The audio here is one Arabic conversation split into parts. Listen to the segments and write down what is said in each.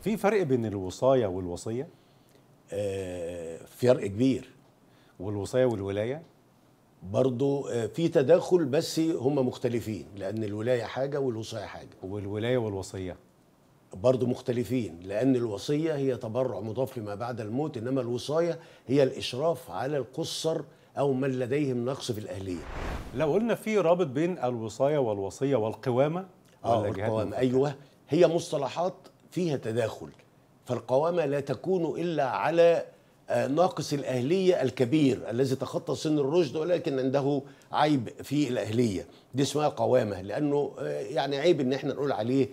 في فرق بين الوصاية والوصية؟ فرق كبير. والوصاية والولاية؟ برضو في تداخل بس هم مختلفين، لأن الولاية حاجة والوصاية حاجة. والولاية والوصية؟ برضو مختلفين، لأن الوصية هي تبرع مضاف لما بعد الموت، إنما الوصاية هي الإشراف على القُصّر أو من لديهم نقص في الأهلية. لو قلنا في رابط بين الوصاية والوصية والقوامة؟ القوامة، أيوه، هي مصطلحات فيها تداخل. فالقوامة لا تكون إلا على ناقص الأهلية الكبير الذي تخطى سن الرشد ولكن عنده عيب في الأهلية، دي اسمها قوامة، لأنه يعني عيب إن احنا نقول عليه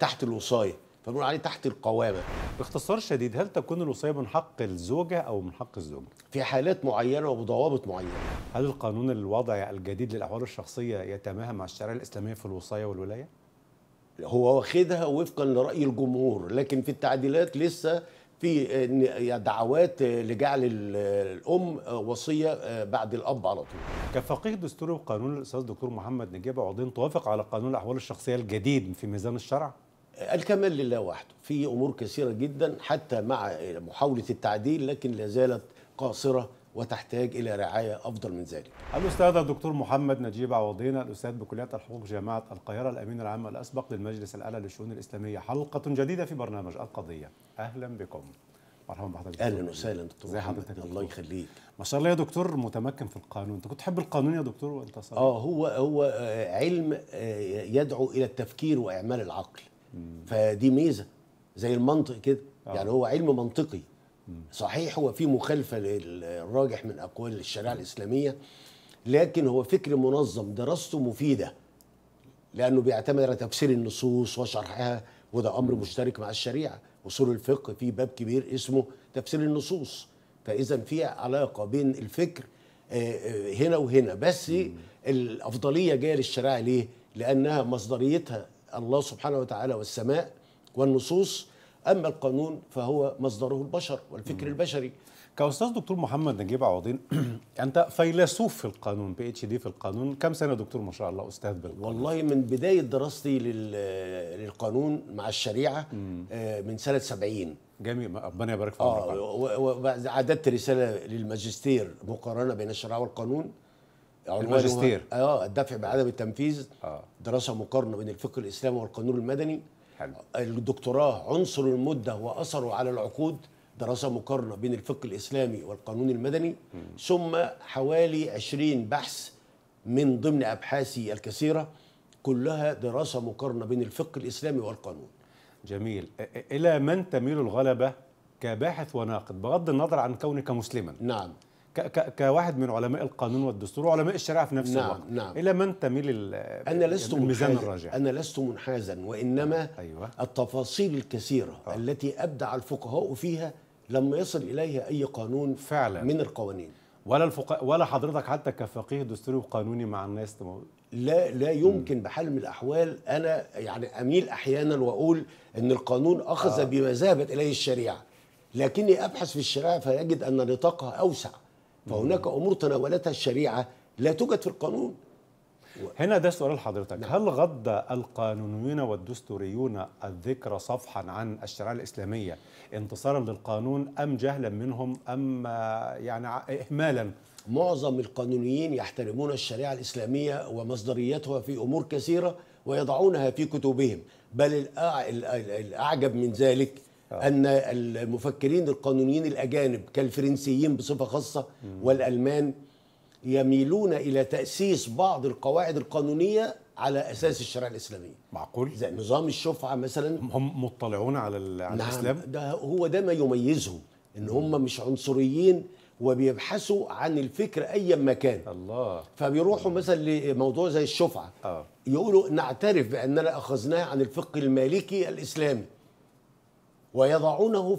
تحت الوصاية، فنقول عليه تحت القوامة. باختصار شديد، هل تكون الوصية من حق الزوجة أو من حق الزوج؟ في حالات معينة وبضوابط معينة. هل القانون الوضعي الجديد للأحوال الشخصية يتماهى مع الشريعة الإسلامية في الوصاية والولاية؟ هو واخدها وفقا لرأي الجمهور، لكن في التعديلات لسه في دعوات لجعل الأم وصية بعد الأب على طول. كفقيه دستوري وقانون، الأستاذ دكتور محمد نجيب عوضين توافق على قانون الأحوال الشخصية الجديد في ميزان الشرع؟ الكمال لله وحده، في أمور كثيرة جدا حتى مع محاولة التعديل لكن لا زالت قاصرة وتحتاج إلى رعاية أفضل من ذلك. الأستاذ الدكتور محمد نجيب عوضين، الأستاذ بكلية الحقوق جامعة القاهرة، الأمين العام الأسبق للمجلس الأعلى للشؤون الإسلامية، حلقة جديدة في برنامج القضية. أهلا بكم. مرحبا بحضرتك. أهلا وسهلا دكتور محمد، الله يخليك. ما شاء الله يا دكتور، متمكن في القانون. أنت كنت تحب القانون يا دكتور وأنت صغير؟ هو علم يدعو إلى التفكير وإعمال العقل. فدي ميزة زي المنطق كده، يعني هو علم منطقي. صحيح هو في مخالفة للراجح من أقوال الشريعة الإسلامية، لكن هو فكر منظم، دراسته مفيدة لأنه بيعتمد على تفسير النصوص وشرحها، وده أمر مشترك مع الشريعة. أصول الفقه في باب كبير اسمه تفسير النصوص، فإذا في علاقة بين الفكر هنا وهنا، بس الأفضلية جاية للشريعة. ليه؟ لأنها مصدريتها الله سبحانه وتعالى والسماء والنصوص، أما القانون فهو مصدره البشر والفكر البشري. كأستاذ دكتور محمد نجيب عوضين، أنت فيلسوف في القانون، PhD في القانون، كم سنة دكتور ما شاء الله أستاذ بالقانون؟ والله من بداية دراستي للقانون مع الشريعة من سنة 70. جميل، ربنا يبارك في عمرك. وعددت رسالة للماجستير مقارنة بين الشريعة والقانون. الماجستير الدفع بعدم التنفيذ، دراسة مقارنة بين الفقه الإسلامي والقانون المدني. حلو. الدكتوراه عنصر المدة وأثره على العقود، دراسة مقارنة بين الفقه الإسلامي والقانون المدني. ثم حوالي 20 بحث من ضمن أبحاثي الكثيرة، كلها دراسة مقارنة بين الفقه الإسلامي والقانون. جميل. إلى من تميل الغلبة كباحث وناقد، بغض النظر عن كونك مسلما؟ نعم، كواحد من علماء القانون والدستور وعلماء الشريعة في نفس الوقت. نعم. إلى من تميل الميزان الراجح؟ أنا لست منحازا، وإنما التفاصيل الكثيرة التي أبدع الفقهاء فيها لم يصل إليها أي قانون فعلا من القوانين، ولا الفقهاء ولا حضرتك حتى كفقيه دستوري وقانوني مع الناس. لا يمكن بحال من الأحوال. أنا يعني أميل أحيانا وأقول أن القانون أخذ بما ذهبت إليه الشريعة، لكني أبحث في الشريعة فيجد أن نطاقها أوسع، فهناك أمور تناولتها الشريعة لا توجد في القانون. هنا ده سؤال لحضرتك. نعم. هل غض القانونيون والدستوريون الذكر صفحا عن الشريعة الإسلامية انتصارا للقانون، أم جهلا منهم، أم يعني إهمالا؟ معظم القانونيين يحترمون الشريعة الإسلامية ومصدريتها في أمور كثيرة ويضعونها في كتبهم، بل الأعجب من ذلك أن المفكرين القانونيين الأجانب كالفرنسيين بصفة خاصة والألمان يميلون إلى تأسيس بعض القواعد القانونية على أساس الشريعة الإسلامية. معقول؟ زي نظام الشفعة مثلا، هم مطلعون على الإسلام؟ ده هو ده ما يميزهم، إن هم مش عنصريين وبيبحثوا عن الفكر أي مكان. الله. فبيروحوا مثلا لموضوع زي الشفعة، يقولوا نعترف بأننا أخذناه عن الفقه المالكي الإسلامي، ويضعونه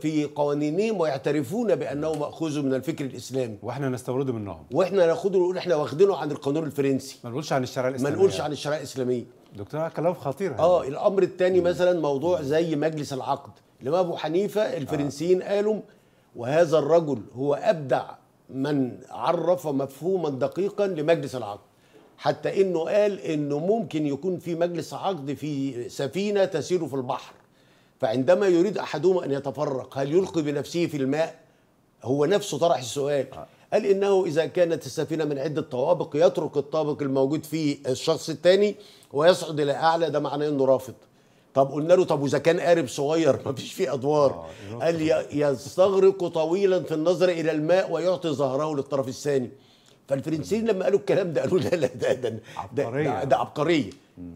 في قوانينهم ويعترفون بانه ماخوذ من الفكر الاسلامي، واحنا نستورده منهم، واحنا ناخده ونقول احنا واخدينه عن القانون الفرنسي، ما نقولش عن الشريعه الاسلاميه. دكتور كلام خطير هذا. الامر الثاني مثلا موضوع زي مجلس العقد، لما ابو حنيفه الفرنسيين قالوا وهذا الرجل هو ابدع من عرف مفهوما دقيقا لمجلس العقد، حتى انه قال انه ممكن يكون في مجلس عقد في سفينه تسير في البحر، فعندما يريد أحدهما أن يتفرق هل يلقي بنفسه في الماء؟ هو نفسه طرح السؤال. قال إنه إذا كانت السفينة من عدة طوابق يترك الطابق الموجود فيه الشخص الثاني ويصعد إلى أعلى، ده معناه إنه رافض. طب قلنا له طب وإذا كان قارب صغير ما فيش فيه أدوار؟ قال يستغرق طويلا في النظر إلى الماء ويعطي ظهره للطرف الثاني. فالفرنسيين لما قالوا الكلام ده قالوا لا لا ده عبقرية.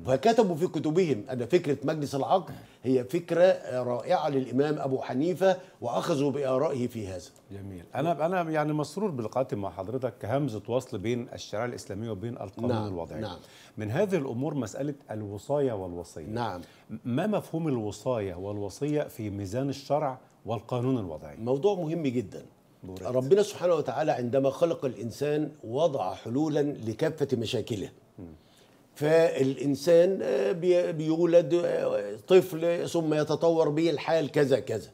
فكتبوا في كتبهم أن فكرة مجلس العقل هي فكرة رائعة للإمام أبو حنيفة وأخذوا بآرائه في هذا. جميل. أنا يعني مسرور بالقاتل مع حضرتك كهمزة وصل بين الشريعة الإسلامية وبين القانون الوضعي. نعم. من هذه الأمور مسألة الوصاية والوصية. نعم. ما مفهوم الوصاية والوصية في ميزان الشرع والقانون الوضعي؟ موضوع مهم جدا. ربنا سبحانه وتعالى عندما خلق الإنسان وضع حلولا لكافة مشاكله. فالإنسان بيولد طفل ثم يتطور به الحال كذا كذا.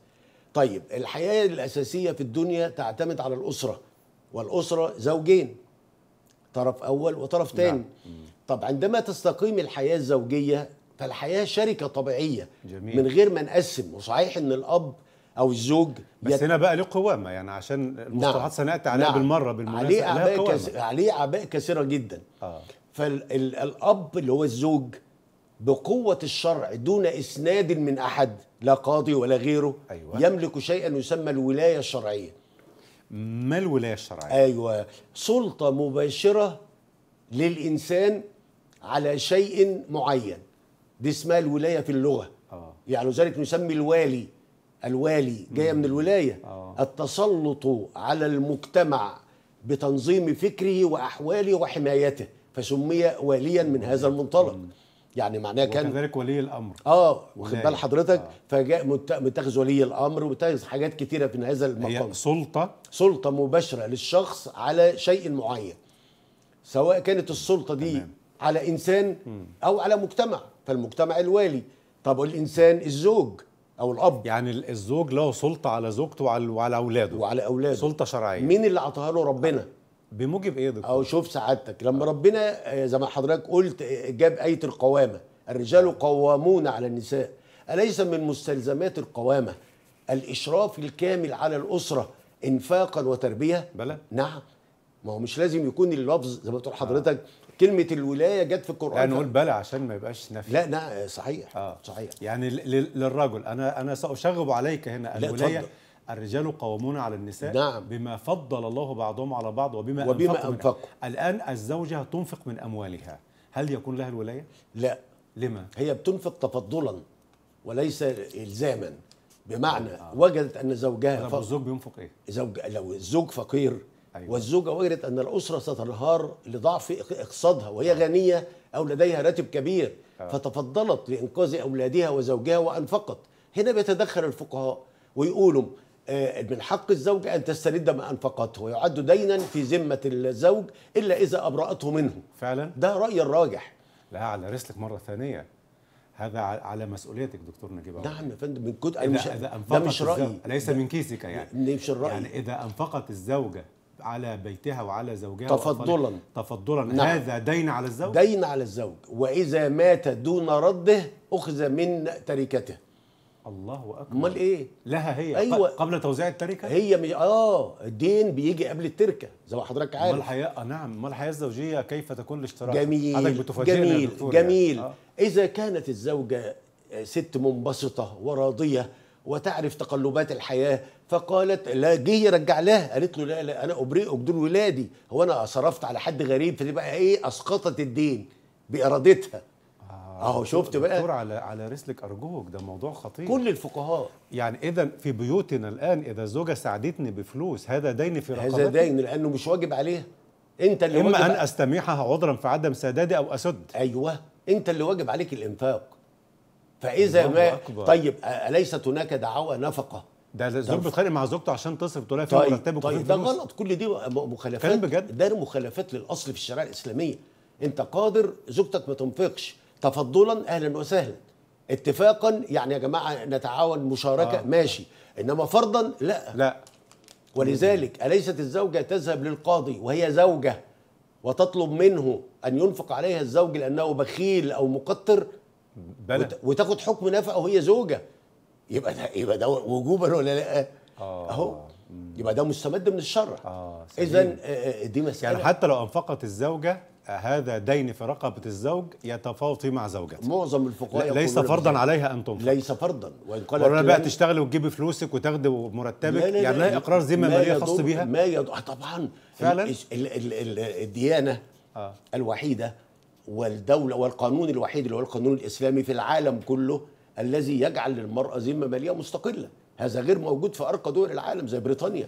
طيب الحياة الأساسية في الدنيا تعتمد على الأسرة، والأسرة زوجين، طرف أول وطرف تاني. طب عندما تستقيم الحياة الزوجية فالحياة شركة طبيعية. جميل. من غير ما نقسم. وصحيح إن الأب أو الزوج بس هنا بقى له قوامة، يعني عشان المصطلحات سنأتي عليها بالمناسبة. عليه أعباء كثيرة جدا. فالأب اللي هو الزوج بقوة الشرع دون إسناد من أحد، لا قاضي ولا غيره. أيوة. يملك شيئا يسمى الولاية الشرعية. ما الولاية الشرعية؟ أيوة، سلطة مباشرة للإنسان على شيء معين، دي اسمها الولاية في اللغة. يعني لذلك نسمي الوالي، الوالي جاية من الولاية. التسلط على المجتمع بتنظيم فكره وأحواله وحمايته، فسمي واليا من هذا المنطلق. يعني معناه كان وكذلك ولي الامر. واخد بال حضرتك؟ فجاء متخذ ولي الامر ومتخذ حاجات كثيره في هذا المقام. هي سلطه مباشره للشخص على شيء معين، سواء كانت السلطه دي على انسان او على مجتمع، فالمجتمع الوالي. طب الانسان الزوج او الاب، يعني الزوج له سلطه على زوجته وعلى اولاده سلطه شرعيه. مين اللي عطاها له؟ ربنا. بموجب ايه ده؟ او شوف سعادتك لما ربنا زي ما حضرتك قلت جاب آية القوامة، الرجال قوامون على النساء، أليس من مستلزمات القوامة الإشراف الكامل على الأسرة إنفاقا وتربية؟ بلى. نعم. ما هو مش لازم يكون اللفظ زي ما بتقول حضرتك كلمة الولاية جت في القرآن. لا نقول بلى عشان ما يبقاش نفي. لا نعم صحيح. صحيح. يعني للرجل أنا سأشغب عليك هنا الولاية. لا الرجال قوامون على النساء. نعم. بما فضل الله بعضهم على بعض وبما أنفقوا. الآن الزوجة تنفق من أموالها، هل يكون لها الولاية؟ لا. لما؟ هي بتنفق تفضلا وليس إلزاما، بمعنى وجدت أن زوجها الزوج بينفق إيه؟ لو الزوج فقير. أيوة. والزوجة وجدت أن الأسرة ستنهار لضعف اقتصادها وهي غنية أو لديها راتب كبير، فتفضلت لإنقاذ أولادها وزوجها وأنفقت. هنا بيتدخل الفقهاء ويقولوا من حق الزوجة أن تسترد ما أنفقته، ويعد دينا في ذمة الزوج إلا إذا أبرأته منه. فعلا؟ ده رأي الراجح. لا على رسلك مرة ثانية، هذا على مسؤوليتك دكتور نجيب عوضين. نعم يا فندم. من كنت ده مش رأيي، ليس من كيسك يعني. مش الرأي. يعني إذا أنفقت الزوجة على بيتها وعلى زوجها تفضلا. نعم. هذا دين على الزوج. دين على الزوج، وإذا مات دون رده أخذ من تركته. الله اكبر. امال ايه؟ لها هي. أيوة. قبل توزيع التركه هي الدين بيجي قبل التركه زي ما حضرتك عارف. امال الحياه. نعم. امال الحياه الزوجيه كيف تكون الاشتراك؟ جميل جميل جميل. يعني. اذا كانت الزوجه ست منبسطه وراضيه وتعرف تقلبات الحياه فقالت لا جه يرجع لها، قالت له لا لا انا ابرئك دول ولادي، هو انا صرفت على حد غريب؟ فتبقى ايه؟ اسقطت الدين بارادتها. اهو شفت بقى دكتور على رسلك ارجوك، ده موضوع خطير. كل الفقهاء يعني اذا في بيوتنا الان اذا الزوجه ساعدتني بفلوس هذا دين في رقبتي. هذا دين لانه مش واجب عليها، انت اللي واجب. اما ان استميحها عذرا في عدم سدادي او اسد. ايوه، انت اللي واجب عليك الانفاق. فاذا ما أكبر. طيب اليست هناك دعوى نفقه؟ ده الزوج بيتخانق مع زوجته عشان تصرف تلاقي في مرتبه. طيب ده غلط، كل دي مخالفات. بجد ده مخالفات للاصل في الشريعه الاسلاميه. انت قادر زوجتك ما تنفقش تفضلا، اهلا وسهلا. اتفاقا يعني يا جماعه نتعاون مشاركه. ماشي. انما فرضا لا لا. ولذلك اليست الزوجه تذهب للقاضي وهي زوجه وتطلب منه ان ينفق عليها الزوج لانه بخيل او مقتر، وتاخد حكم نفقه وهي زوجه. يبقى ده وجوبا ولا لا؟ اهو يبقى ده مستمد من الشرع. اذا دي مساله يعني حتى لو انفقت الزوجه هذا دين في رقبه الزوج يتفاوت مع زوجته. معظم الفقهاء ليس فرضا عليها ان تنفق، ليس فرضا، وان قالت ولا بقى تشتغل وتجيب فلوسك وتاخدي مرتبك، لا لا يعني لا اقرار ذمه ماليه خاص بيها ما يضر طبعا فعلا. الديانه الوحيده والدوله والقانون الوحيد اللي هو القانون الاسلامي في العالم كله الذي يجعل للمراه ذمه ماليه مستقله، هذا غير موجود في ارقى دول العالم زي بريطانيا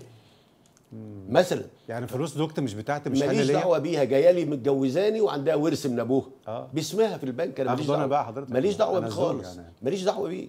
مثلا. يعني فلوس زوجتي مش بتاعتي، مش ماليش دعوه بيها، جايه لي متجوزاني وعندها ورث من ابوها باسمها في البنك، انا ماليش دعوه بقى حضرتك، ماليش دعوه بيه خالص يعني. ماليش دعوه بيه،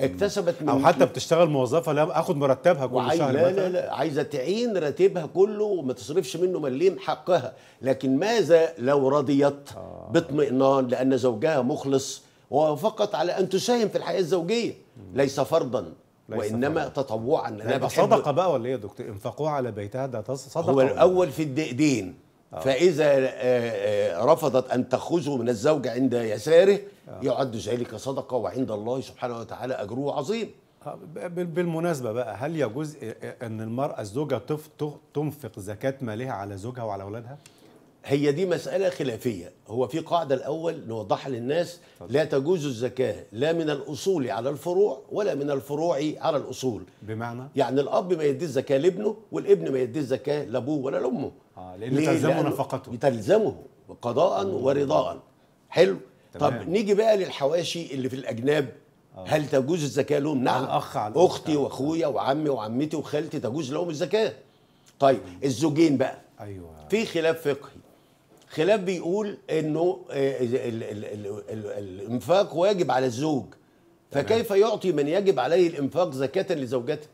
اكتسبت من او حتى بتشتغل موظفه لا اخد مرتبها كل شهر مثلا، لا لا عايزه تعين راتبها كله وما تصرفش منه مليم، حقها. لكن ماذا لو رضيت باطمئنان لان زوجها مخلص ووافقت على ان تساهم في الحياه الزوجيه؟ ليس فرضا وانما تطوعا. لا صدقه بقى ولا ايه يا دكتور؟ انفقوها على بيتها، ده صدقه. هو الاول في الدين، فاذا رفضت ان تخرجه من الزوج عند يساره يعد ذلك صدقه، وعند الله سبحانه وتعالى اجره عظيم. بالمناسبه بقى، هل يجوز ان المراه الزوجه تنفق زكاه مالها على زوجها وعلى اولادها؟ هي دي مسألة خلافية. هو في قاعدة الأول نوضحها للناس، لا تجوز الزكاة لا من الأصول على الفروع ولا من الفروع على الأصول. بمعنى؟ يعني الأب ما يديش زكاة لابنه والابن ما يديش زكاة لأبوه ولا لأمه، لأن تلزمه نفقته، تلزمه قضاء ورضاء. حلو؟ طب نيجي بقى للحواشي اللي في الأجناب، هل تجوز الزكاة لهم؟ نعم، أختي وأخويا وعمي وعمتي وخالتي تجوز لهم الزكاة. طيب الزوجين بقى، أيوة، في خلاف فقهي. خلاف بيقول انه الانفاق واجب على الزوج، فكيف يعطي من يجب عليه الانفاق زكاة لزوجته؟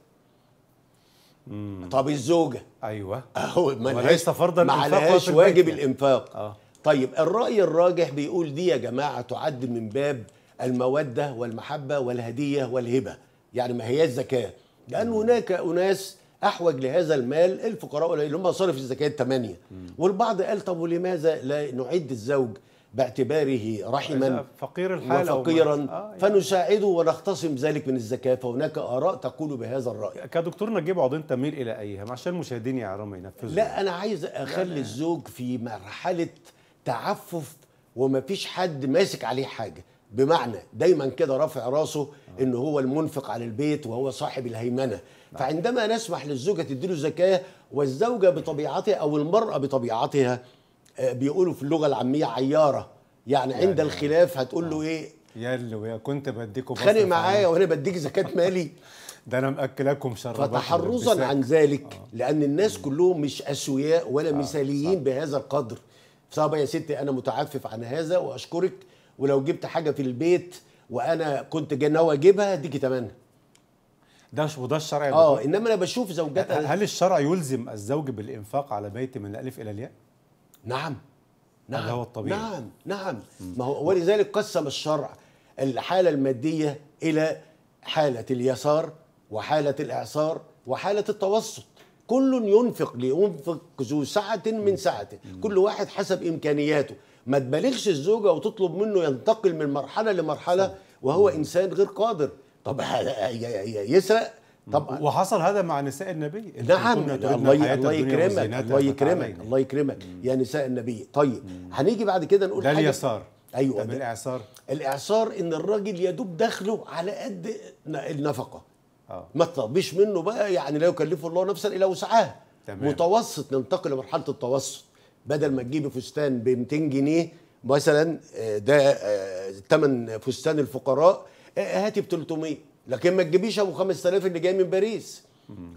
طب الزوجة ايوه اهو وليس فرضا ما عليهاش واجب الانفاق. طيب الرأي الراجح بيقول دي يا جماعة تعد من باب المودة والمحبة والهدية والهبة، يعني ما هياش زكاة، لأن هناك أناس احوج لهذا المال، الفقراء اللي هم صرف الزكاه 8. والبعض قال طب ولماذا لا نعد الزوج باعتباره رحما فقير الحال وفقيرا يعني فنساعده ونختصم ذلك من الزكاه؟ فهناك اراء تقول بهذا الراي. كدكتور نجيب عوضين تميل الى ايها عشان المشاهدين يعرفوا ينفذوا؟ لا، انا عايز اخلي الزوج في مرحله تعفف ومفيش حد ماسك عليه حاجه، بمعنى دايما كده رافع راسه ان هو المنفق على البيت وهو صاحب الهيمنه. فعندما نسمح للزوجه تديله زكاه، والزوجه بطبيعتها او المراه بطبيعتها بيقولوا في اللغه العاميه عياره، يعني عند الخلاف هتقول له ايه؟ يا كنت بديكوا خانق معايا وانا بديك زكاه مالي، ده انا ماكلاكم شربات. فتحرزا عن ذلك لان الناس كلهم مش اسوياء ولا مثاليين بهذا القدر. طبعا يا ستي انا متعفف عن هذا واشكرك، ولو جبت حاجه في البيت وانا كنت ناوي اجيبها اديكي تمنها. ده وده الشرع. انما انا بشوف زوجات. هل الشرع يلزم الزوج بالانفاق على بيته من الالف الى الياء؟ نعم. نعم. هذا هو الطبيعي. نعم نعم. ما هو ولذلك قسم الشرع الحاله الماديه الى حاله اليسار وحاله الاعصار وحاله التوسط. كل ينفق، لينفق ذو سعه من سعته، كل واحد حسب امكانياته. ما تبالغش الزوجه وتطلب منه ينتقل من مرحله لمرحله وهو انسان غير قادر. طب يسرق؟ طب وحصل هذا مع نساء النبي. نعم، الله يكرمك، الله يكرمك، الله يكرمك يا نساء النبي. طيب هنيجي بعد كده نقول حاجه. ده اليسار. ايوه. طب الاعصار؟ الاعصار ان الراجل يدوب دخله على قد النفقه، ما تطلبيش منه بقى، يعني لا يكلف الله نفسا الا وسعها. متوسط، ننتقل لمرحله التوسط. بدل ما تجيبي فستان ب 200 جنيه مثلا، ده ثمن فستان الفقراء، هاتي ب 300، لكن ما تجيبيش ابو 5000 اللي جاي من باريس.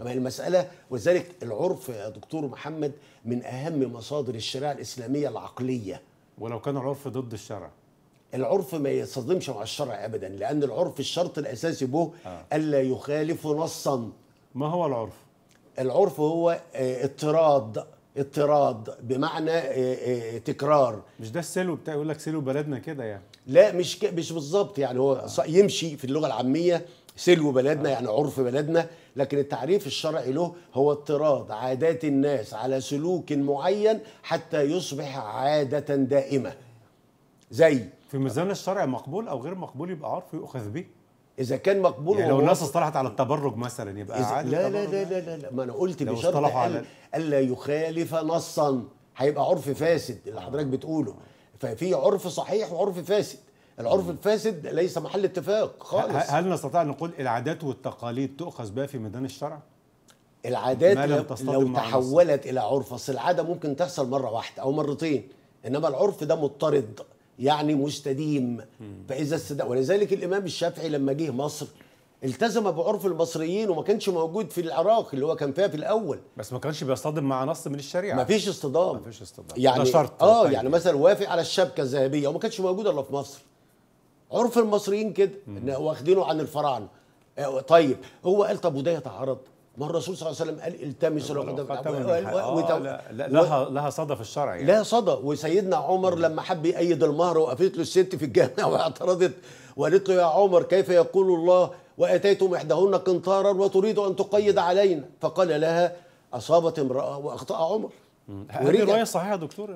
اما المساله، ولذلك العرف يا دكتور محمد من اهم مصادر الشريعه الاسلاميه العقليه. ولو كان العرف ضد الشرع، العرف ما يصطدمش مع الشرع ابدا، لان العرف الشرط الاساسي به الا يخالف نصا. ما هو العرف؟ العرف هو اضطراد، بمعنى تكرار. مش ده السلو بتاع يقول لك سلو بلدنا كده يعني؟ لا، مش بالظبط، يعني هو يمشي في اللغه العاميه سلو بلدنا يعني عرف بلدنا، لكن التعريف الشرعي له هو اضطراد عادات الناس على سلوك معين حتى يصبح عاده دائمه. زي في ميزان الشرع مقبول او غير مقبول، يبقى عرف يؤخذ به. اذا كان مقبول يعني لو الناس اصطلحت على التبرج مثلا يبقى عادي. لا لا لا لا لا، ما انا قلت بشرط الا يخالف نصا، هيبقى عرف فاسد اللي حضرتك بتقوله. ففي عرف صحيح وعرف فاسد، العرف الفاسد ليس محل اتفاق خالص. هل نستطيع نقول العادات والتقاليد تؤخذ بها في ميدان الشرع؟ العادات لو تحولت الى عرف، اصل العاده ممكن تحصل مره واحده او مرتين، انما العرف ده مضطرد يعني مستديم. فاذا ولذلك الامام الشافعي لما جه مصر التزم بعرف المصريين وما كانش موجود في العراق اللي هو كان فيها في الاول، بس ما كانش بيصطدم مع نص من الشريعه. ما فيش اصطدام، ما فيش اصطدام يعني شرط. يعني مثلا وافق على الشبكه الذهبيه وما كانش موجود الا في مصر. عرف المصريين كده واخدينه عن الفراعنه. طيب هو قال طب وده يتعارض؟ ما الرسول صلى الله عليه وسلم قال التمسوا لها صدى في الشرع يعني. لها صدى. وسيدنا عمر لما حب يأيد المهر وقفت له الست في الجامع واعترضت وقالت له يا عمر كيف يقول الله واتيتم احداهن قنطارا وتريد ان تقيد علينا؟ فقال لها اصابت امراه واخطا عمر. هذه الروايه صحيحه يا دكتور؟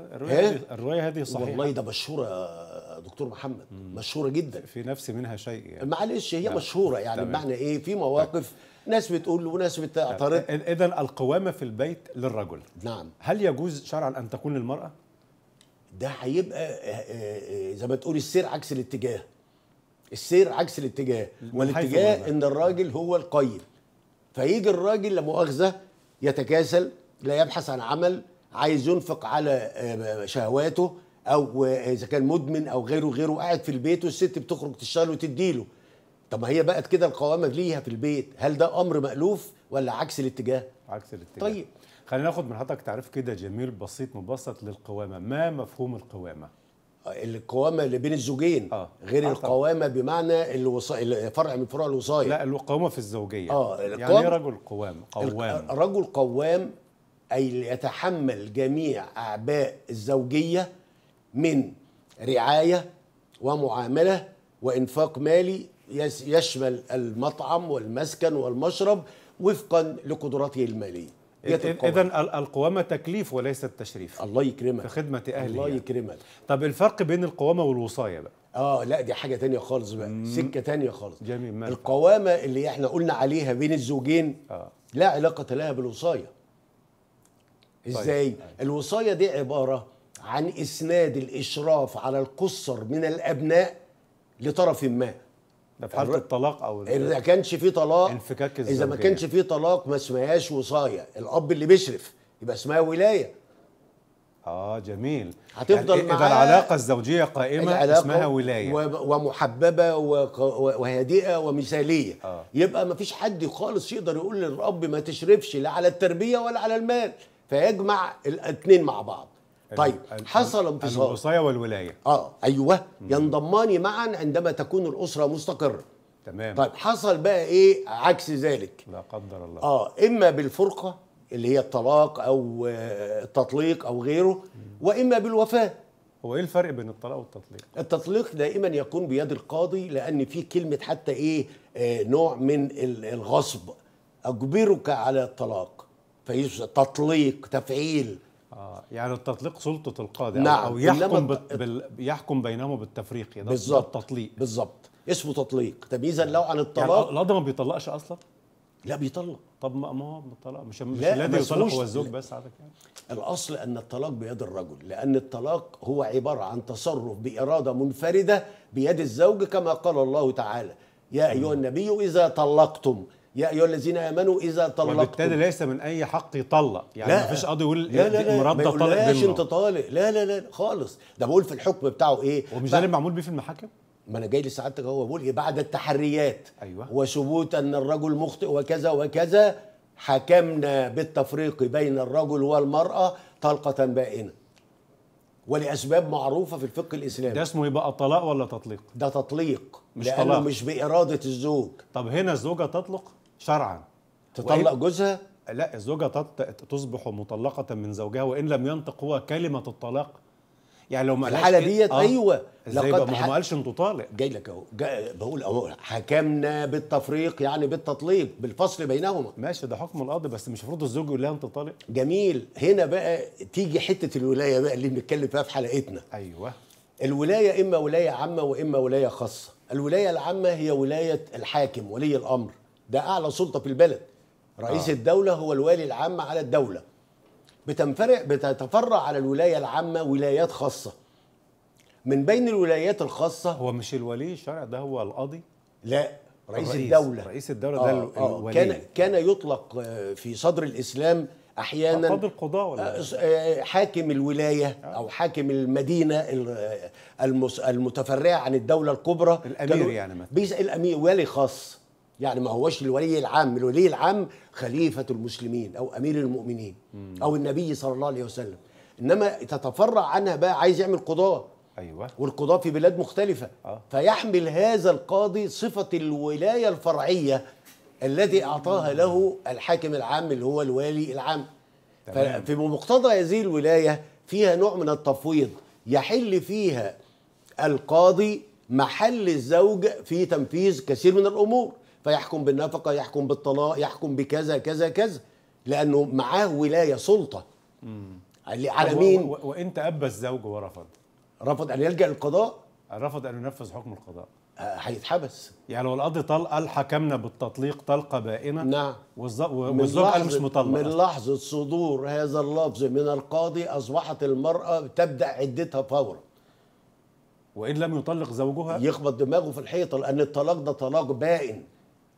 الروايه هذه صحيحه والله، ده مشهوره يا دكتور محمد، مشهوره جدا. في نفسي منها شيء يعني. معلش هي مشهوره يعني، بمعنى ايه؟ في مواقف ناس بتقول وناس بتعترض. اذا القوامه في البيت للرجل. نعم. هل يجوز شرعا ان تكون للمراه؟ ده هيبقى زي ما تقول السير عكس الاتجاه. السير عكس الاتجاه، والاتجاه ان الراجل هو القيد. فيجي الراجل لا مؤاخذه يتكاسل، لا يبحث عن عمل، عايز ينفق على شهواته، او اذا كان مدمن او غيره قاعد في البيت والست بتخرج تشتغل وتديله. طب ما هي بقت كده القوامه ليها في البيت، هل ده امر مألوف ولا عكس الاتجاه؟ عكس الاتجاه. طيب خلينا ناخد من حضرتك تعريف كده جميل بسيط مبسط للقوامه، ما مفهوم القوامه؟ القوامه اللي بين الزوجين غير القوامه بمعنى فرع من فروع الوصايه. لا، القوامه في الزوجيه. يعني ايه رجل قوام؟ رجل قوام اي يتحمل جميع اعباء الزوجيه من رعايه ومعامله وانفاق مالي يشمل المطعم والمسكن والمشرب وفقا لقدراته المالية. إذا القوامة تكليف وليس التشريف. الله يكرمك. في خدمة أهلها. الله يكرمك. طب الفرق بين القوامة والوصاية بقى؟ لا، دي حاجة تانية خالص بقى، سكة تانية خالص. جميل. مالك. القوامة اللي احنا قلنا عليها بين الزوجين لا علاقة لها بالوصاية. ازاي؟ طيب. الوصاية دي عبارة عن إسناد الإشراف على القُصّر من الأبناء لطرف ما. ده في حالة الطلاق أو إذا كانش في طلاق، انفكاك الزوجية. إذا ما كانش في طلاق ما اسمهاش وصاية، الأب اللي بيشرف يبقى اسمها ولاية. جميل. هتفضل يعني معاه. إذا العلاقة الزوجية قائمة العلاقة اسمها ولاية ومحببة وهادئة ومثالية. يبقى ما فيش حد خالص يقدر يقول للأب ما تشرفش لا على التربية ولا على المال، فيجمع الاثنين مع بعض. طيب حصل انفصال. الوصاية والولاية. ايوه، ينضمان معا عندما تكون الأسرة مستقرة. تمام. طيب حصل بقى ايه عكس ذلك؟ لا قدر الله. اما بالفرقة اللي هي الطلاق او التطليق او غيره، واما بالوفاة. هو ايه الفرق بين الطلاق والتطليق؟ التطليق دائما يكون بيد القاضي، لأن في كلمة حتى ايه نوع من الغصب، أجبرك على الطلاق. تطليق تفعيل. يعني التطليق سلطة القاضي. نعم. أو يحكم يحكم بينهم بالتفريق. بالظبط. التطليق بالظبط اسمه تطليق، تمييزا له عن الطلاق. يعني القاضي ما بيطلقش أصلا؟ لا بيطلق. طب ما هو الطلاق مش الذي يطلق هو الزوج بس عادة يعني. الأصل أن الطلاق بيد الرجل، لأن الطلاق هو عبارة عن تصرف بإرادة منفردة بيد الزوج، كما قال الله تعالى يا أيها النبي إذا طلقتم يا أيها الذين آمنوا إذا طلقتم. وبالتالي ليس من أي حق يطلق، يعني ما فيش قاضي يقول مراد ده طالق منه. لا أنت طالق، لا لا لا خالص، ده بقول في الحكم بتاعه إيه. ومش ده اللي معمول بيه في المحاكم؟ ما أنا جاي لسعادتك أهو، بقول إيه بعد التحريات. أيوه. وثبوت أن الرجل مخطئ وكذا وكذا، حكمنا بالتفريق بين الرجل والمرأة طلقة بائنة. ولأسباب معروفة في الفقه الإسلامي. ده اسمه يبقى طلاق ولا تطليق؟ ده تطليق، مش لأنه طلاق. مش بإرادة الزوج. طب هنا الزوجة تطلق؟ شرعا تطلق جوزها؟ لا، الزوجة تصبح مطلقة من زوجها وإن لم ينطق هو كلمة الطلاق. يعني لو ما قالش الحالة ديت أيوه ازاي بقى ما قالش أنت طالق؟ جاي لك أهو، بقول أهو حكمنا بالتفريق يعني بالتطليق، بالفصل بينهما. ماشي، ده حكم القاضي، بس مش المفروض الزوج يقول لها أنت طالق؟ جميل. هنا بقى تيجي حتة الولاية بقى اللي بنتكلم فيها في حلقتنا. أيوه. الولاية إما ولاية عامة وإما ولاية خاصة. الولاية العامة هي ولاية الحاكم ولي الأمر، ده أعلى سلطة في البلد. رئيس الدولة هو الوالي العام على الدولة. بتتفرع على الولاية العامة ولايات خاصة. من بين الولايات الخاصة هو مش الولي الشرع ده هو القاضي؟ لا، رئيس الدولة. رئيس الدولة ده الولي. كان يطلق في صدر الإسلام أحيانا قاضي القضاء ولا حاكم الولاية أو حاكم المدينة المتفرعة عن الدولة الكبرى، الأمير يعني مثلا. الأمير ولي خاص، يعني ما هوش الولي العام. الولي العام خليفة المسلمين أو أمير المؤمنين أو النبي صلى الله عليه وسلم، إنما تتفرع عنها بقى عايز يعمل قضاء. أيوة. والقضاء في بلاد مختلفة فيحمل هذا القاضي صفة الولاية الفرعية التي أعطاها له الحاكم العام اللي هو الوالي العام. ففي مقتضى هذه الولاية فيها نوع من التفويض، يحل فيها القاضي محل الزوج في تنفيذ كثير من الأمور، فيحكم بالنفقة، يحكم بالطلاق، يحكم بكذا كذا كذا، لأنه معاه ولاية سلطة. على مين؟ وإنت أب الزوج ورفض. رفض أن يلجأ للقضاء، رفض أن ينفذ حكم القضاء، هيتحبس. يعني لو القاضي قال حكمنا بالتطليق طلقة بائنة. نعم. والزوج قال مش مطلقة. من لحظة صدور هذا اللفظ من القاضي أصبحت المرأة تبدأ عدتها فورا، وإن لم يطلق زوجها يخبط دماغه في الحيطة، لأن الطلاق ده طلاق بائن.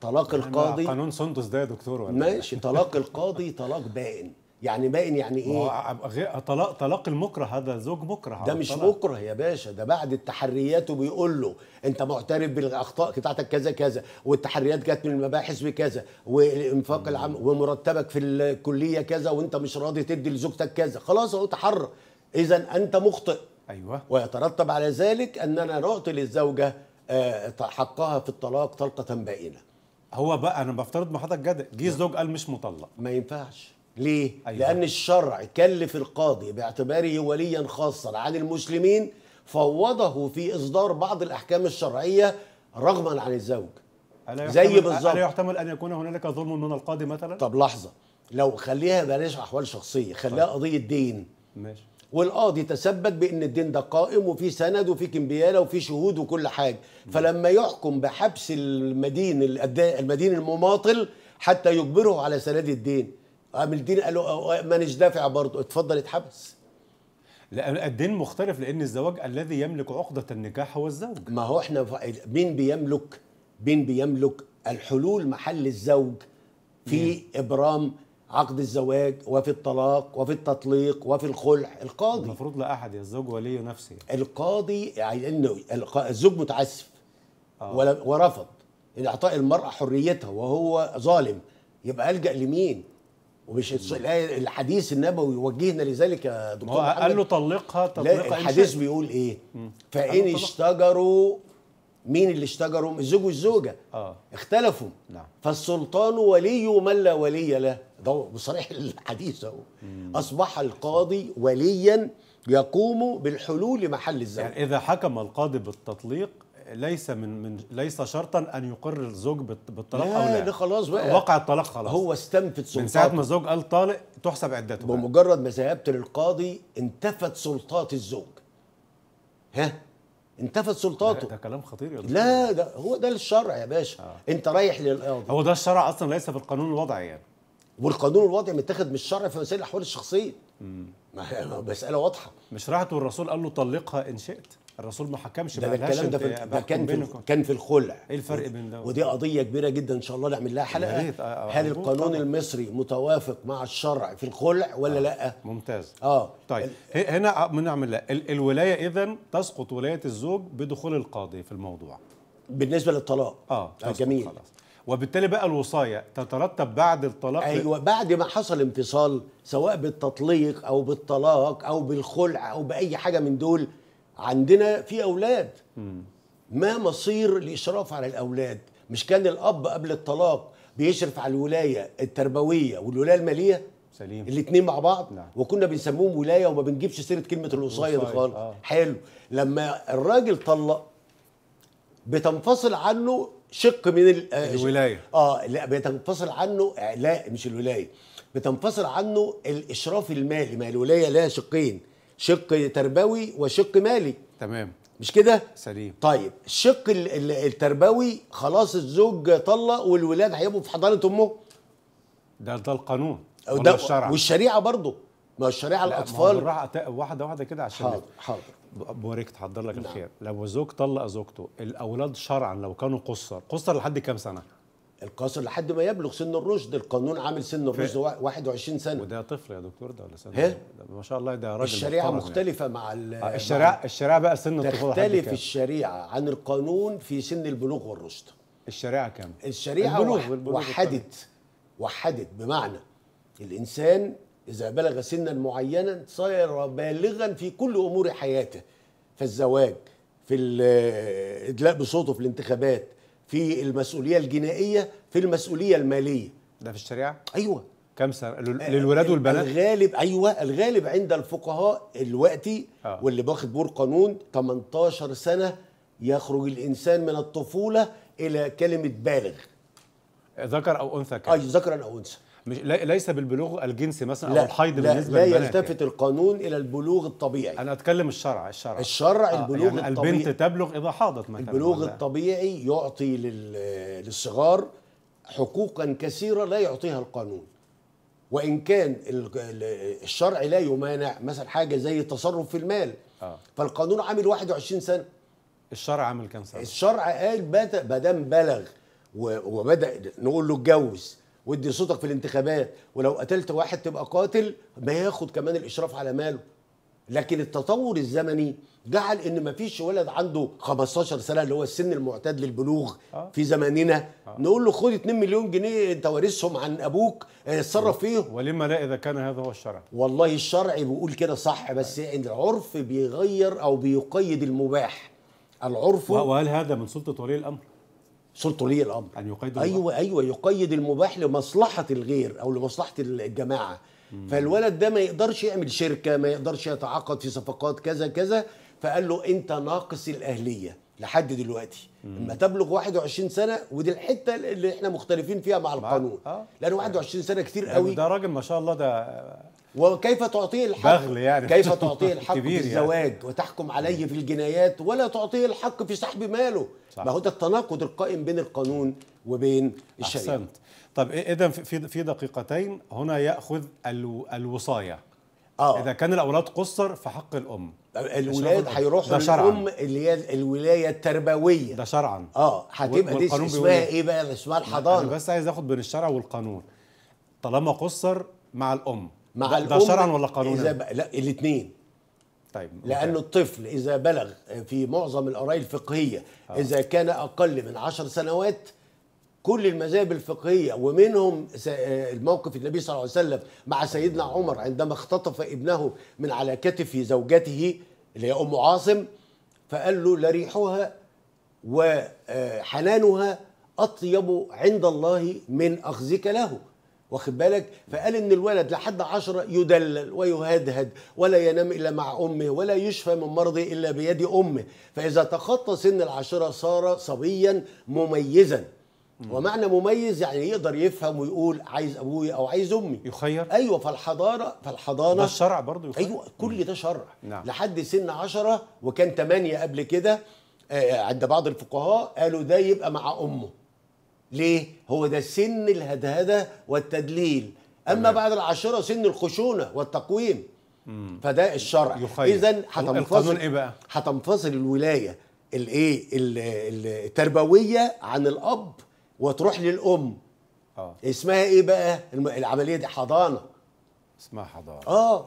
طلاق القاضي قانون سندس ده يا دكتور ولا ماشي؟ طلاق القاضي طلاق بائن. يعني بائن يعني ايه؟ طلاق المكره، هذا زوج مكره. ده مش مكره يا باشا، ده بعد التحريات وبيقول له انت معترف بالاخطاء بتاعتك كذا كذا، والتحريات جت من المباحث بكذا، والانفاق العام، ومرتبك في الكليه كذا، وانت مش راضي تدي لزوجتك كذا. خلاص اهو تحرر، اذا انت مخطئ. ايوه. ويترتب على ذلك ان انا اعطي للزوجه حقها في الطلاق طلقه بائنه. هو بقى انا بفترض مع حضرتك جدل، جه الزوج قال مش مطلق، ما ينفعش. ليه؟ أيوة. لأن الشرع كلف القاضي باعتباره وليا خاصا عن المسلمين، فوضه في إصدار بعض الأحكام الشرعية رغما عن الزوج. زي بالظبط. ألا يحتمل أن يكون هنالك ظلم من القاضي مثلا؟ طب لحظة، لو خليها بلاش أحوال شخصية، خليها قضية دين. ماشي. والقاضي تثبت بأن الدين ده قائم وفي سند وفي كمبيالة وفي شهود وكل حاجة، فلما يحكم بحبس المدين المماطل حتى يجبره على سند الدين. الدين قال له مانيش دافع برضه، اتفضل اتحبس. لا، الدين مختلف، لان الزواج الذي يملك عقده النكاح هو الزوج. ما هو احنا مين بيملك؟ الحلول محل الزوج في ابرام عقد الزواج وفي الطلاق وفي التطليق وفي الخلع. القاضي المفروض لا احد، يا الزوج ولي نفسه. القاضي يعني انه الزوج متعسف ورفض اعطاء المراه حريتها وهو ظالم، يبقى ألجأ لمين؟ ومش الحديث النبوي يوجهنا لذلك يا دكتور محمد. قال له طلقها تطليقها. لا، الحديث بيقول ايه؟ فان اشتجروا. مين اللي اشتجروا؟ الزوج والزوجه. اختلفوا. نعم. فالسلطان ولي من لا ولي له، ده بصريح الحديث اهو. اصبح القاضي وليا يقوم بالحلول محل الزوج. يعني اذا حكم القاضي بالتطليق ليس ليس شرطا ان يقر الزوج بالطلاق او لا. خلاص بقى وقع الطلاق، خلاص هو استنفذ سلطاته. من ساعه ما الزوج قال طالق تحسب عدته. بمجرد ما ذهبت للقاضي انتفت سلطات الزوج. انتفت سلطاته. ده كلام خطير يا دكتور. لا، ده هو ده الشرع يا باشا. انت رايح للقاضي، هو ده الشرع اصلا، ليس في القانون الوضعي يعني. والقانون الوضعي متاخد من الشرع في مسائل الاحوال الشخصيه. مساله واضحه. مش راحته الرسول قال له طلقها ان شئت؟ الرسول ما حكمش ده. الكلام ده كان في الخلع. ايه الفرق بين ده؟ ودي قضيه كبيره جدا ان شاء الله نعمل لها حلقه. هل القانون المصري متوافق مع الشرع في الخلع ولا لا؟ ممتاز. طيب هنا بنعمل الولايه، اذا تسقط ولايه الزوج بدخول القاضي في الموضوع بالنسبه للطلاق. جميل. خلاص. وبالتالي بقى الوصايه تترتب بعد الطلاق. ايوه، بعد ما حصل انفصال سواء بالتطليق او بالطلاق او بالخلع او باي حاجه من دول. عندنا في أولاد، ما مصير الإشراف على الأولاد؟ مش كان الأب قبل الطلاق بيشرف على الولاية التربوية والولاية المالية؟ سليم. الاتنين مع بعض. نعم. وكنا بنسموهم ولاية وما بنجيبش سيرة كلمة الوصاية دي خالص. حلو. لما الراجل طلق بتنفصل عنه شق من الولاية. لا، بتنفصل عنه، لا مش الولاية، بتنفصل عنه الإشراف المالي. ما الولاية لها شقين، شق تربوي وشق مالي. تمام. مش كده؟ سليم. طيب الشق التربوي، خلاص الزوج طلق والولاد هيبقوا في حضانه امه. ده القانون وده الشرع والشريعه برضه. ما الشريعه الاطفال واحده واحده كده عشان حاضر حاضر بوريك تحضر لك الخير. لو الزوج طلق زوجته، الاولاد شرعا لو كانوا قصر لحد كام سنه؟ القصر لحد ما يبلغ سن الرشد. القانون عامل سن الرشد 21 سنه. وده طفل يا دكتور، ده ولا سنه؟ ما شاء الله ده راجل. الشريعه مختلفه يعني. مع الشريعه بقى سن الطفوله تختلف الشريعه عن القانون في سن البلوغ والرشد. الشريعه كام؟ الشريعه وحدت بمعنى الانسان اذا بلغ سنا معينا صار بالغا في كل امور حياته، في الزواج، في الادلاء بصوته في الانتخابات، في المسؤوليه الجنائيه، في المسؤوليه الماليه. ده في الشريعه؟ ايوه. كم سنه للولاد والبنات؟ الغالب ايوه، الغالب عند الفقهاء دلوقتي واللي باخد بور قانون 18 سنه يخرج الانسان من الطفوله الى كلمه بالغ. ذكر او انثى كان؟ ذكرا او انثى. مش ليس بالبلوغ الجنسي مثلا او الحيض بالنسبه للبنات. لا يلتفت يعني. القانون الى البلوغ الطبيعي. انا اتكلم الشرع البلوغ يعني الطبيعي. البنت تبلغ اذا حاضت مثلا. البلوغ الطبيعي يعطي للصغار حقوقا كثيره لا يعطيها القانون، وان كان الشرع لا يمانع مثلا حاجه زي التصرف في المال. فالقانون عامل 21 سنه. الشرع عامل كام سنه؟ الشرع قال ما دام بلغ وبدا نقول له اتجوز وادي صوتك في الانتخابات، ولو قتلت واحد تبقى قاتل، ما ياخد كمان الاشراف على ماله. لكن التطور الزمني جعل ان ما فيش ولد عنده 15 سنه اللي هو السن المعتاد للبلوغ في زماننا نقول له خد 2 مليون جنيه انت وارثهم عن ابوك اتصرف فيهم. ولما لا اذا كان هذا هو الشرع؟ والله الشرع بيقول كده صح، بس العرف بيغير او بيقيد المباح. العرف وهل هذا من سلطه ولي الامر؟ سلطة ولي الأمر أن يقيد المباح. أيوة يقيد المباح لمصلحة الغير أو لمصلحة الجماعة. فالولد ده ما يقدرش يعمل شركة، ما يقدرش يتعاقد في صفقات كذا كذا، فقال له أنت ناقص الأهلية لحد دلوقتي. لما تبلغ 21 سنة، ودي الحتة اللي احنا مختلفين فيها مع القانون، لأن 21 سنة كتير قوي. ده راجل ما شاء الله، ده وكيف تعطيه الحق يعني. كيف تعطيه الحق في الزواج يعني. وتحكم عليه في الجنايات ولا تعطيه الحق في سحب ماله. ما هو ده التناقض القائم بين القانون وبين الشريعة. احسنت. طب اذا في دقيقتين هنا ياخذ الوصاية. اذا كان الاولاد قصر فحق الام. الولاد هيروحوا للام اللي هي الولايه التربويه. ده شرعا. هتبقى دي اسمها ايه بقى؟ اسمها الحضانه. انا بس عايز اخد بين الشرع والقانون. طالما قصر مع الام ده شرعا ولا قانونا؟ لا الاثنين. طيب لأن الطفل إذا بلغ في معظم الآراء الفقهية إذا كان أقل من 10 سنوات، كل المذاهب الفقهية ومنهم الموقف النبي صلى الله عليه وسلم مع سيدنا عمر عندما اختطف ابنه من على كتف زوجته اللي هي أم عاصم، فقال له لريحها وحنانها أطيب عند الله من أخذك له. واخد بالك؟ فقال ان الولد لحد 10 يدلل ويهدهد ولا ينام الا مع امه ولا يشفى من مرضه الا بيد امه، فاذا تخطى سن 10 صار صبيا مميزا. ومعنى مميز يعني يقدر يفهم ويقول عايز ابويا او عايز امي. يخير؟ ايوه. فالحضانه ده الشرع برضه يخير. ايوه كل ده شرع. نعم. لحد سن 10 وكان 8 قبل كده عند بعض الفقهاء قالوا ده يبقى مع امه. ليه؟ هو ده سن الهدهده والتدليل. اما بعد 10 سن الخشونه والتقويم. فده الشرع. اذا هتنفصل ايه بقى؟ هتنفصل الولايه الايه التربويه عن الاب وتروح للام. اسمها ايه بقى العمليه دي؟ حضانه. اسمها حضانه.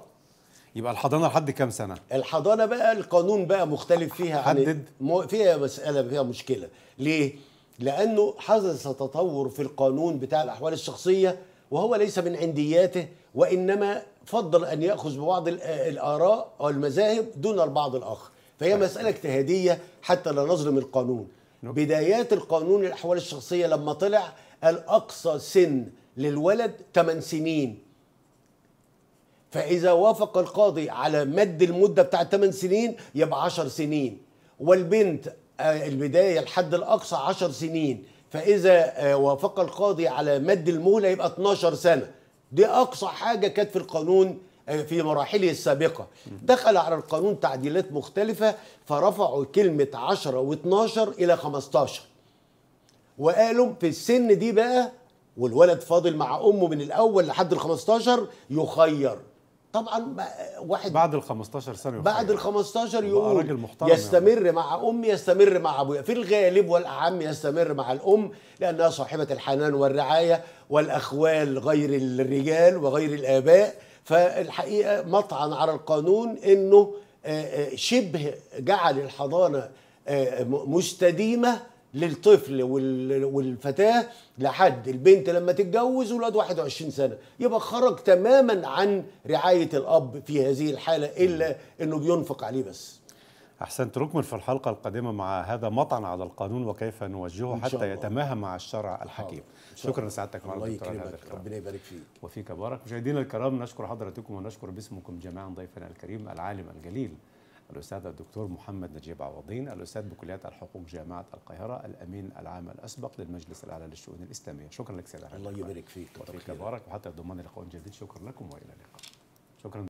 يبقى الحضانه لحد كام سنه؟ الحضانه بقى القانون بقى مختلف فيها. حدد فيها مساله، فيها مشكله. ليه؟ لأنه حدث تطور في القانون بتاع الأحوال الشخصية، وهو ليس من عندياته، وإنما فضل أن يأخذ ببعض الآراء أو المذاهب دون البعض الآخر، فهي مسألة اجتهادية حتى لا نظلم القانون. بدايات القانون الأحوال الشخصية لما طلع الأقصى سن للولد 8 سنين، فإذا وافق القاضي على مد المدة بتاع 8 سنين يبقى 10 سنين، والبنت البداية الحد الأقصى 10 سنين، فإذا وافق القاضي على مد المهلة يبقى 12 سنة. دي أقصى حاجة كانت في القانون في مراحله السابقه. دخل على القانون تعديلات مختلفه فرفعوا كلمه 10 و12 الى 15، وقالوا في السن دي بقى والولد فاضل مع امه من الاول لحد ال 15 يخير. طبعا واحد بعد ال 15 سنه يخير. بعد ال 15 يقول يستمر مع امي يستمر مع ابويا، في الغالب والاعم يستمر مع الام لانها صاحبه الحنان والرعايه والاخوال غير الرجال وغير الاباء. فالحقيقه مطعن على القانون انه شبه جعل الحضانه مستديمه للطفل والفتاه لحد البنت لما تتجوز ولاد 21 سنه، يبقى خرج تماما عن رعايه الاب في هذه الحاله الا انه بينفق عليه بس. احسنت. نكمل في الحلقه القادمه مع هذا مطعن على القانون وكيف نوجهه حتى يتماهى مع الشرع الحكيم. شكرا لسعادتك معنا دكتور هذا الكرام. ربنا يبارك فيك وفيك بارك. مشاهدينا الكرام، نشكر حضراتكم ونشكر باسمكم جميعا ضيفنا الكريم العالم الجليل الأستاذ الدكتور محمد نجيب عوضين، الأستاذ بكلية الحقوق جامعة القاهرة، الأمين العام الأسبق للمجلس الأعلى للشؤون الإسلامية. شكرا لك سيدي. الله يبارك فيك وفيك بارك، وحتى ضمان لقاء جديد. شكرا لكم وإلى اللقاء. شكرا.